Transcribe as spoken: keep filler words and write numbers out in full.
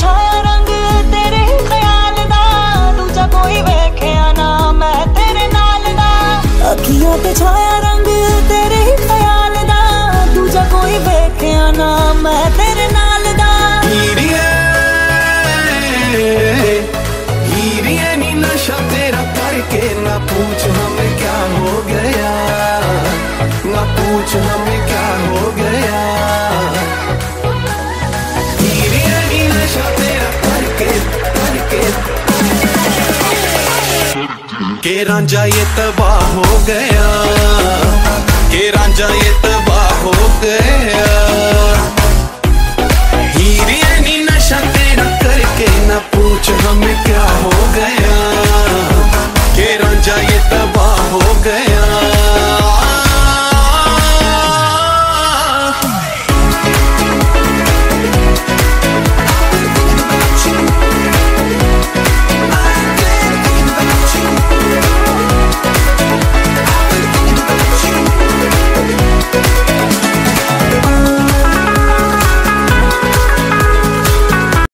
छा रंग तेरे ख्याल दा, दूजा कोई वेख्या ना मैं तेरे नाल दा। अखियों ते छाया रंग तेरे ख्याल दा, दूजा कोई वेख्या ना मैं तेरे नाल दा। हीरिये हीरिये नी नशा तेरा करके ना पूछ हमें क्या हो गया, ना पूछ हमें क्या हो गया। के रांझा ये तबाह हो गया, के रांझा ये तबाह हो गया।